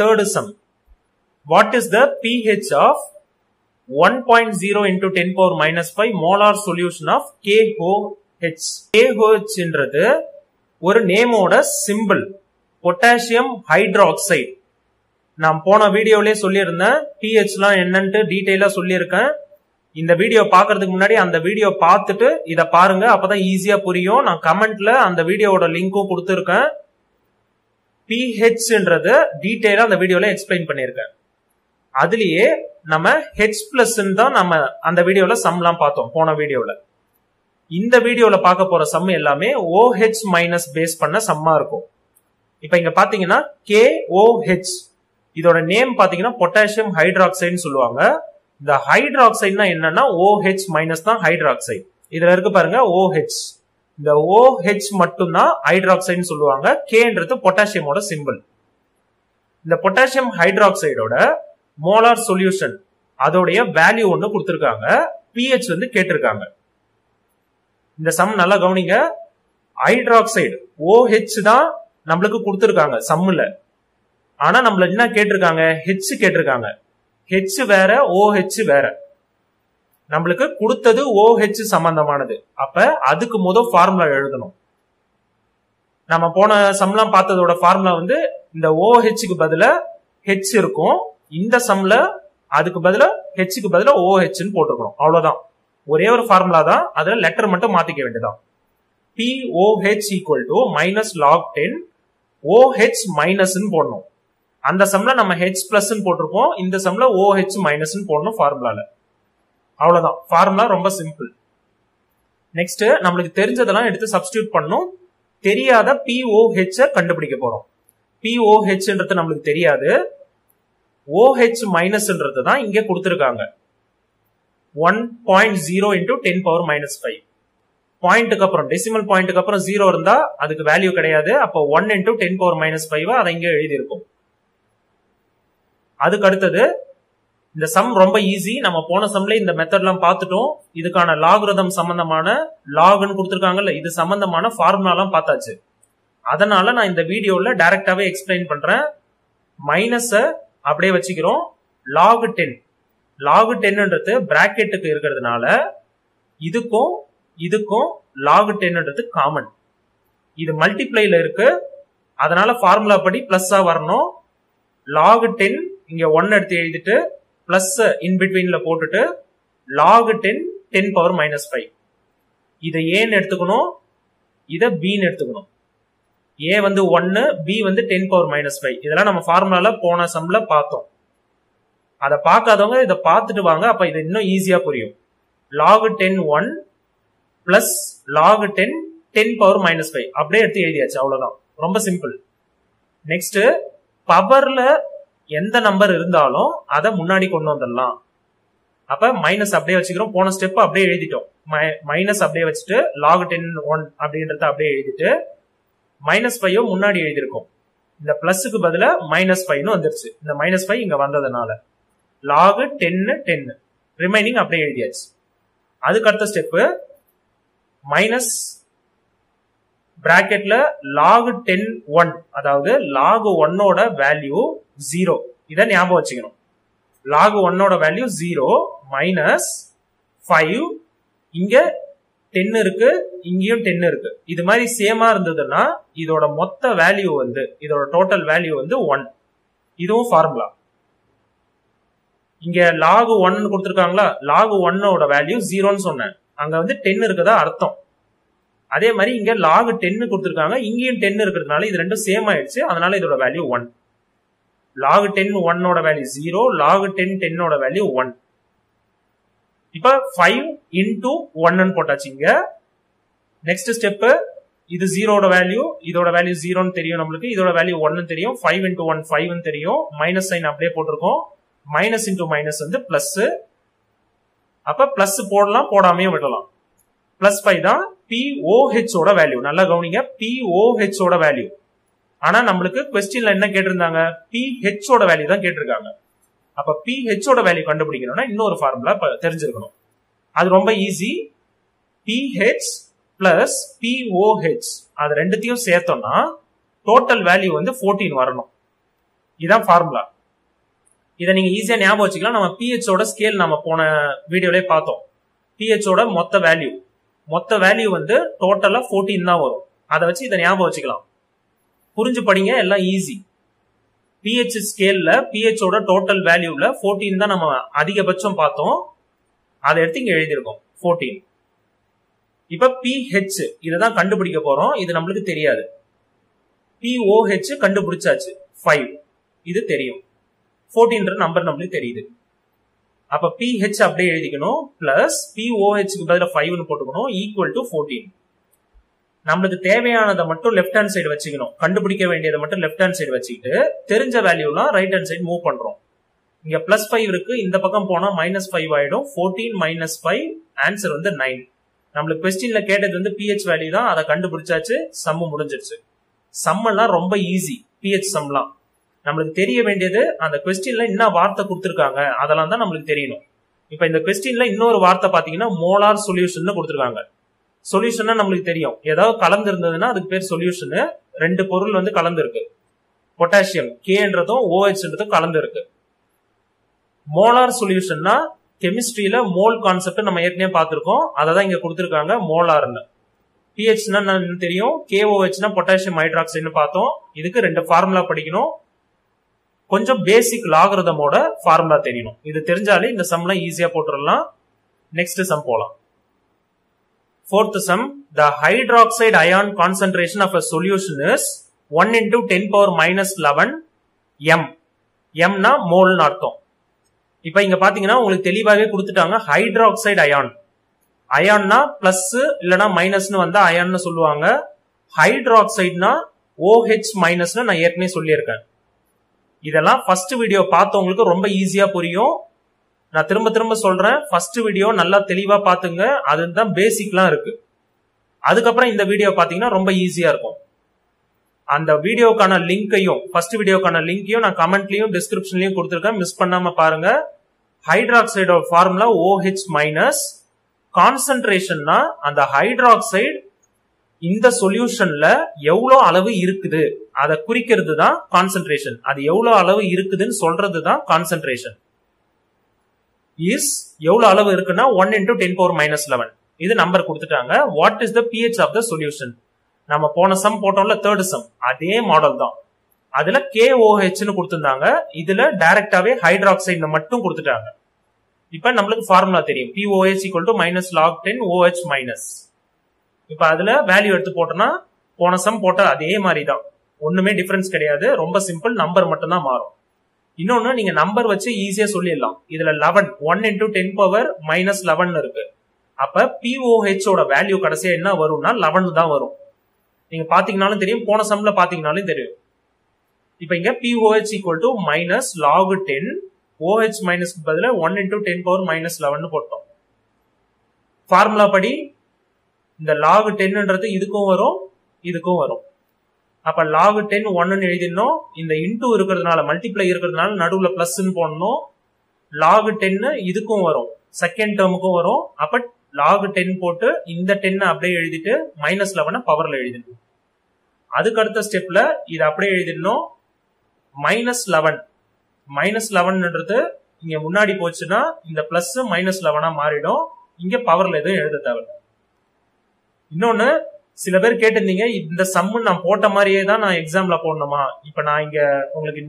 Third sum. What is the pH of 1.0 into 10 power minus 5 molar solution of KOH? KOH என்றது ஒரு name ஓட symbol. Potassium hydroxide. நாம் போன வீடியோலே சொல்லிருந்தேன் pHலாம் என்னன்ட்டு டீடைலா சொல்லிருக்கேன். இந்த வீடியோ பார்க்கிறதுக்கு முன்னாடி அந்த வீடியோ பார்த்துட்டு இத பாருங்க, அப்பதான் ஈஸியா புரியும். நான் கமெண்ட்ல அந்த வீடியோவோட லிங்க்கும் கொடுத்திருக்கேன். pH என்றது டீடைலா அந்த வீடியோல எக்ஸ்பிளைன் பண்ணிருக்கேன். அதுலயே நம்ம H+ தான் நம்ம அந்த வீடியோல சம்லாம் பார்த்தோம் போன வீடியோல. இந்த வீடியோல பார்க்க போற சம் எல்லாமே OH- பேஸ் பண்ண சம்மா இருக்கும். இப்போ இங்க பாத்தீங்கன்னா KOH இதோட நேம் பாத்தீங்கன்னா பொட்டாசியம் ஹைட்ராக்சைடுன்னு சொல்லுவாங்க. இந்த ஹைட்ராக்சைடுனா என்னன்னா OH- தான் ஹைட்ராக்சைடு. இதுல இருக்கு பாருங்க OH. இந்த OH மட்டும் தான் ஹைட்ராக்சைடுன்னு சொல்லுவாங்க. Kன்றது பொட்டாசியமோட சிம்பிள். இந்த பொட்டாசியம் ஹைட்ராக்சைடோட molar solution அதோடைய value ஒன்னு கொடுத்திருக்காங்க. pH வந்து கேட்டிருக்காங்க. இந்த சம் நல்லா கவனிங்க. ஹைட்ராக்சைடு OH தான் நம்மளுக்கு கொடுத்திருக்காங்க சம்ல. ஆனா நம்மள என்ன கேட்டிருக்காங்க? H கேட்டிருக்காங்க. H வேற OH வேற. நம்மளுக்கு கொடுத்தது OH சம்பந்தமானது. அப்ப அதுக்கு முதல் ஃபார்முலா எழுதணும். நம்ம போன சம்லாம் பார்த்ததோட ஃபார்முலா வந்து இந்த OHக்கு பதிலா H இருக்கும். இந்த சம்ல அதுக்கு பதிலா Hக்கு பதிலா OH ன்னு போட்டுக்கணும். அவ்வளவுதான். ஒரே ஒரு ஃபார்முலா தான். அதுல லெட்டர் மட்டும் மாத்திக்க வேண்டியதான். pOH - log 10 OH ன்னு போடணும். அந்த சம்ல நம்ம H+ ன்னு போட்டுருப்போம். இந்த சம்ல OH- ன்னு போடணும் ஃபார்முலால. அவ்வளவுதான். ஃபார்முலா ரொம்ப சிம்பிள். நெக்ஸ்ட் நமக்கு தெரிஞ்சதெல்லாம் எடுத்து சப்ஸ்டிட்யூட் பண்ணனும். தெரியாத pOH கண்டுபிடிக்க போறோம். pOH ன்றது நமக்கு தெரியாது. OH- ன்றது தான் இங்க கொடுத்திருக்காங்க. 1.0 into 10 power minus 5. பாயிண்ட்க்கு அப்புறம் டெசிமல் பாயிண்ட்க்கு அப்புறம் 0 இருந்தா அதுக்கு வேல்யூ கிடையாது. அப்ப 1 into 10 power minus 5 அதை இங்க எழுதி இருக்கும். அதுக்கு அடுத்தது இந்த சம் ரொம்ப ஈஸி. நம்ம போன சம்ல இந்த மெத்தட்லாம் பார்த்துட்டோம். இதுக்கான லாகரிதம் சம்பந்தமான லாக்னு கொடுத்திருக்காங்கல்ல, இது சம்பந்தமான ஃபார்முலாலாம் பார்த்தாச்சு. அதனால நான் இந்த வீடியோல டைரக்டாவே எக்ஸ்பிளைன் பண்றேன். மைனஸ் அப்படியே வச்சுக்கிறோம். லாக் 10 லாக் 10ன்றது பிராக்கெட்டுக்கு இருக்கிறதுனால இதுக்கும் இதுக்கும் லாக் 10ன்றது காமன். இது மல்டிப்ளைல இருக்கு. அதனால ஃபார்முலா படி பிளஸ்ஸா வரணும். லாக் 10 இங்க 1 எடுத்து எழுதிட்டு பிளஸ் இன் பிட்வீன்ல போட்டுட்டு லாக் 10 10 பவர் மைனஸ் 5. இதை ஏன்னு எடுத்துக்கணும், இதை பின்னு எடுத்துக்கணும். A வந்து 1, B வந்து 10 பவர் மைனஸ் 5. இதெல்லாம் நம்ம ஃபார்முலால போன சம்ல பார்த்தோம். அதை பார்க்காதவங்க இதை பார்த்துட்டு வாங்க, அப்ப இது இன்னும் ஈஸியா புரியும். Log 10 1 plus log 10 10 power minus 5 அப்படியே எடுத்து எழுதியாச்சு. அவ்வளவுதான். ரொம்ப சிம்பிள். நெக்ஸ்ட் பவர்ல எந்த நம்பர் இருந்தாலும் அதை முன்னாடி கொண்டு வந்துடலாம். அப்ப மைனஸ் அப்படியே வச்சுக்கிறோம். போன ஸ்டெப் அப்படியே எழுதிட்டோம். மைனஸ் அப்படியே வச்சுட்டு லாக் 10 1 அப்படின்றத அப்படியே எழுதிட்டு மைனஸ் 5 முன்னாடி எழுதியிருக்கோம். இந்த பிளஸுக்கு பதிலா மைனஸ் 5 வந்துருச்சு. இந்த மைனஸ் 5 இங்க வந்ததுனால லாக் 10 10 ரிமைனிங் அப்படியே எழுதியாச்சு. அதுக்கு அடுத்த ஸ்டெப் மைனஸ் பிராக்கெட்ல லாக் 10 1 அதாவது லாக் 1 வேல்யூ 0. இதை ஞாபகம் வச்சுக்கணும். Log 1 value 0 minus 5. இங்க 10 இருக்கு, இங்கேயும் 10 இருக்கு. இது மாதிரி சேமா இருந்ததுன்னா இதோட மொத்த வேல்யூ வந்து இதோட டோட்டல் வேல்யூ வந்து 1. இதுவும் ஃபார்முலா. இங்க லாக் 1 கொடுத்திருக்காங்களா, லாக் 1 வேல்யூ 0ன்னு சொன்னேன். அங்க வந்து 10 இருக்குதா அர்த்தம். அதே மாதிரி இங்க லாக் 10 கொடுத்திருக்காங்க, இங்கேயும் 10 இருக்கிறதுனால இது ரெண்டும் சேம் ஆயிடுச்சு. அதனால இதோட value 1. Log 10 1 value 0, log 10 10 value 1. இப்ப 5 into 1 போட்டாச்சுங்க. நெக்ஸ்ட் ஸ்டெப் இது 0ோட வேல்யூ, இதோட வேல்யூ 0ன்னு தெரியும் நம்மளுக்கு. இதோட வேல்யூ 1ன்னு தெரியும். 5 into 1 5ன்னு தெரியும். மைனஸ் சைன் அப்படியே போட்டுருக்கோம். மைனஸ் into மைனஸ் வந்து பிளஸ். அப்ப பிளஸ் போடலாம், போடாமையும் விடலாம். பிளஸ் 5 தான் pOHோட வேல்யூ. நல்லா கவனிங்க, pOHோட வேல்யூ. ஆனா நம்மளுக்கு क्वेश्चनல என்ன கேட்டிருந்தாங்க? pHோட வேல்யூ தான் கேட்டிருக்காங்க. அப்ப pHோட வேல்யூ கண்டுபிடிக்கணும்னா இன்னொரு ஃபார்முலா தெரிஞ்சிருக்கணும். அது ரொம்ப ஈஸி. pH பிளஸ் pOH அது ரெண்டுத்தையும் சேர்த்தோம்னா டோட்டல் வேல்யூ வந்து 14 வரணும். This is formula. This is easy to understand. pH scale video. pH value. The value is total of 14. That's why this is easy. pH scale pH total value 14 தான் நம்ம அதிகபட்சம் பார்த்தோம் அதை எடுத்து இங்க எழுதி இருக்கோம் 14 இப்ப pH இத தான் கண்டுபிடிக்க போறோம் இது நமக்கு தெரியாது pOH கண்டுபிடிச்சாச்சு 5 இது தெரியும் 14ன்ற நம்பர் நமக்கு தெரியுது அப்ப pH அப்படியே எழுதிக்கணும் + pOH க்கு பதிலா 5 னு போட்டுக்கணும் = 14 நமக்கு தேவையானதை மட்டும் left hand side வச்சிக்கணும் கண்டுபிடிக்க வேண்டியதை மட்டும் left hand side வச்சிட்டு தெரிஞ்ச வேல்யூலாம் right hand side மூவ் பண்றோம் இங்க +5 இருக்கு இந்த பக்கம் போனா -5 ஆயிடும் 14 - 5 ஆன்சர் 9 நமக்கு क्वेश्चनல கேட்டது pH வேல்யூ தான் அத கண்டுபிடிச்சாச்சு சம் முடிஞ்சிருச்சு சம்லாம் ரொம்ப ஈஸி pH சம்லாம் நமக்கு தெரிய வேண்டியது அந்த क्वेश्चनல என்ன வார்த்தை கொடுத்திருக்காங்க அதெல்லாம் தான் நமக்கு தெரியணும் இப்போ இந்த क्वेश्चनல இன்னொரு வார்த்தை பாத்தீங்கன்னா molar solution னு கொடுத்திருக்காங்க Solution நமக்கு தெரியும் ஏதாவது கலந்து இருந்ததுன்னா அதுக்கு பேர் solution ரெண்டு பொருள் கலந்து இருக்கு பொட்டாசியம் Kன்றதும் OHன்றதும் கலந்து இருக்கு மோலார் சொல்யூஷன்னா கெமிஸ்ட்ரியில மோல் கான்செப்ட் நம்ம ஏற்கனவே பார்த்திருக்கோம் அத தான் இங்க கொடுத்திருக்காங்க மோலார்னு pHனா என்ன தெரியும் KOHனா பொட்டாசியம் ஹைட்ராக்சைடுன்னு பார்த்தோம் இதுக்கு ரெண்டு ஃபார்முலா படிக்கணும் கொஞ்சம் பேசிக் லாகரிதமோட ஃபார்முலா தெரியணும் இது தெரிஞ்சாலே இந்த சம்லாம் ஈஸியா போட்டுறலாம் நெக்ஸ்ட் சம் போலாம் Fourth sum, the hydroxide ion concentration of a solution is 1 × 10⁻¹⁰ m. m na mole nartham. Ipa inga pathina ungalku telivave kuduthanga hydroxide ion. Ion na plus illana minus nu vanda ion nu solluvanga. Hydroxide na OH minus nu na yerkane sollirukken. Idella first video paathavangalukku romba easy ah puriyum. நான் திரும்ப திரும்ப சொல்றேன் first video நல்லா தெளிவா பாத்துங்க அதுதான் பேசிக்லாம் இருக்கு அதுக்கு அப்புறம் இந்த வீடியோ பாத்தீங்கன்னா ரொம்ப ஈஸியா இருக்கும் அந்த வீடியோக்கான லிங்கையும் ஃபர்ஸ்ட் வீடியோக்கான லிங்கையும் நான் கமெண்ட்லயும் டிஸ்கிரிப்ஷன்லயும் கொடுத்திருக்கேன் மிஸ் பண்ணாம பாருங்க ஹைட்ராக்சைடோட ஃபார்முலா OH- கான்சன்ட்ரேஷன்னா அந்த ஹைட்ராக்சைடு இந்த சொல்யூஷன்ல எவ்வளவு அளவு இருக்குது அத குறிக்கிறது தான் கான்சன்ட்ரேஷன் அது எவ்வளவு அளவு இருக்குதுன்னு சொல்றது தான் கான்சன்ட்ரேஷன் is எவ்வளவு அளவு இருக்குன்னா 1 × 10⁻¹. இது நம்பர் கொடுத்துட்டாங்க what is the pH of the solution நாம போன சம் போட்டோம்ல third sum அதே மாடல் தான் அதுல KOH னு கொடுத்திருந்தாங்க இதுல டைரக்டாவே ஹைட்ராக்சைடு மட்டும் கொடுத்துட்டாங்க இப்போ நமக்கு ஃபார்முலா தெரியும் pOH = -log 10 OH- இப்போ அதுல வேல்யூ எடுத்து போட்டனா போன சம் போட்ட அதே மாதிரி தான் ஒண்ணுமே டிஃபரன்ஸ் கிடையாது ரொம்ப சிம்பிள் நம்பர் மட்டும் தான் மாறும் இன்னொன்னு நீங்க நம்பர் வச்சு ஈஸியா சொல்லிடலாம் இதுல 1 × 10⁻¹ இருக்கு அப்ப pOH ஓட வேல்யூ கடைசியா என்ன வரும்னா 11 தான் வரும் நீங்க பாத்தீங்கனாலும் தெரியும் போன சம்ல பாத்தீங்கனாலும் தெரியும் இப்போ இங்க pOH = -log 10 OH- க்கு பதிலா 1 × 10⁻¹ னு போட்டோம் ஃபார்முலா படி இந்த log 10ன்றது இதுக்கும் வரும் அப்ப log 10 1 னு எழுதினோம் இந்த இன்டு இருக்குிறதுனால மல்டிப்ளை இருக்குிறதுனால நடுவுல பிளஸ் னு போடணும் log 10 இதுக்கும் வரும் செகண்ட் டேர்முக்கும் வரும் அப்ப log 10 போட்டு இந்த 10 அப்படியே எழுதிட்டு -11 பவர்ல எழுதிடணும் அதுக்கு அடுத்த ஸ்டெப்ல இத அப்படியே எழுதிடணும் -11 ன்றது இங்க முன்னாடி போச்சுனா இந்த பிளஸ் -11 ஆ மாறிடும் இங்க பவர்ல எதுவும் எழுத தேவையில்லை இன்னொன்னு சில பேர் கேட்டிருந்தீங்க இந்த சம் நான் போட்ட மாதிரியே தான் நான் எக்ஸாம்ல போடணுமா இப்போ நான் இங்க உங்களுக்கு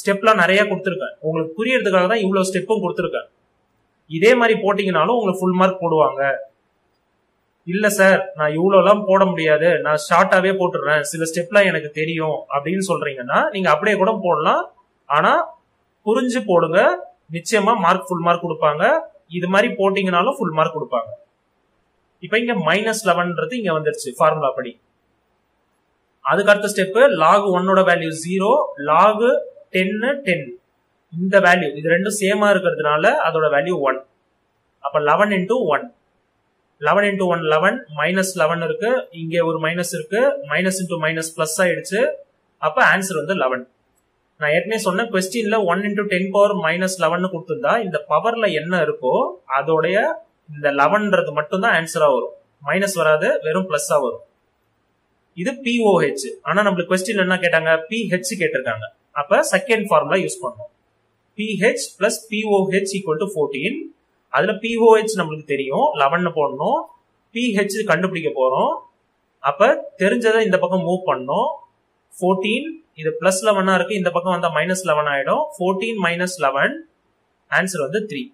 ஸ்டெப்லாம் நிறைய கொடுத்திருக்கேன் உங்களுக்கு புரியறதுக்காக தான் இவ்ளோ ஸ்டெப்பும் கொடுத்திருக்கேன் இதே மாதிரி போடிங்கனாலும் உங்களுக்கு ফুল மார்க் போடுவாங்க இல்ல சார் நான் இவ்ளோலாம் போட முடியாது நான் ஷார்ட்டாவே போட்டுறேன் சில ஸ்டெப்லாம் எனக்கு தெரியும் அப்படினு சொல்றீங்கன்னா நீங்க அப்படியே கூட போடலாம் ஆனா புரிஞ்சு போடுங்க நிச்சயமா மார்க் ফুল மார்க் கொடுப்பாங்க இது மாதிரி போடிங்கனாலும் ফুল மார்க் கொடுப்பாங்க இப்போ இங்க -11ன்றது இங்க வந்துருச்சு ஃபார்முலா படி அதுக்கு அடுத்த ஸ்டெப் log 1 ஓட வேல்யூ 0 log 10 இந்த வேல்யூ இது ரெண்டும் சேமா இருக்குிறதுனால அதோட வேல்யூ 1 அப்ப 11 × 1 11 × 1 11 -11 இருக்கு இங்க ஒரு மைனஸ் இருக்கு -×- பிளஸ் ஆயிடுச்சு அப்ப ஆன்சர் 11 நான் ஏற்கனவே சொன்ன क्वेश्चनல 1 × 10⁻¹ னு கொடுத்திருந்தா இந்த பவர்ல என்ன இருக்கோ அதோட இந்த 11ன்றது மட்டும் தான் ஆன்சரா வரும் மைனஸ் வராது வெறும் பிளஸ் வரும் இது pOH ஆனா நமக்கு क्वेश्चनல என்ன கேட்டாங்க pH கேட்டிருக்காங்க அப்ப செகண்ட் ஃபார்முலா யூஸ் பண்ணுவோம். pH plus pOH equal to 14. அதுல pOH நமக்கு தெரியும் 11 போடணும். pH கண்டுபிடிக்க போறோம். அப்ப தெரிஞ்சதை இந்த பக்கம் மூவ் பண்ணோம். 14 இது பிளஸ் 11 இருக்கு, இந்த பக்கம் வந்தா மைனஸ் 11 ஆயிடும். 14 மைனஸ் 11 ஆன்சர் வந்து 3.